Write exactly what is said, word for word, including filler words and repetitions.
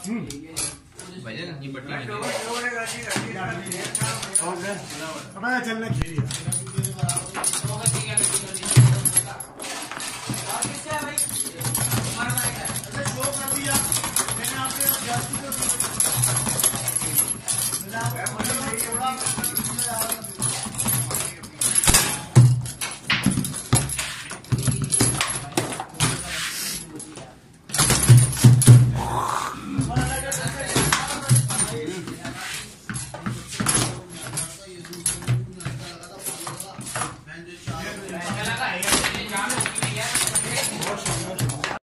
हमें चलना चाहिए मैंने आपसे